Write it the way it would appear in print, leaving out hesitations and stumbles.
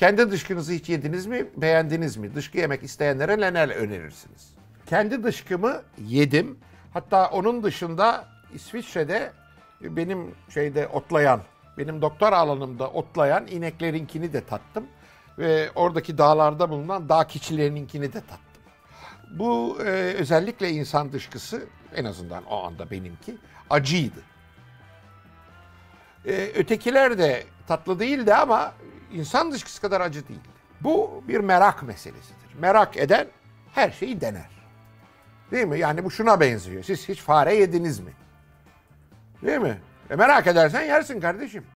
Kendi dışkınızı hiç yediniz mi? Beğendiniz mi? Dışkı yemek isteyenlere neler önerirsiniz? Kendi dışkımı yedim. Hatta onun dışında İsviçre'de benim otlayan, benim doktor alanımda otlayan ineklerinkini de tattım. Ve oradaki dağlarda bulunan dağ keçilerinkini de tattım. Bu özellikle insan dışkısı, en azından o anda benimki, acıydı. Ötekiler de tatlı değildi ama insan dışkısı kadar acı değildi. Bu bir merak meselesidir. Merak eden her şeyi dener. Değil mi? Yani bu şuna benziyor. Siz hiç fare yediniz mi? Değil mi? Merak edersen yersin kardeşim.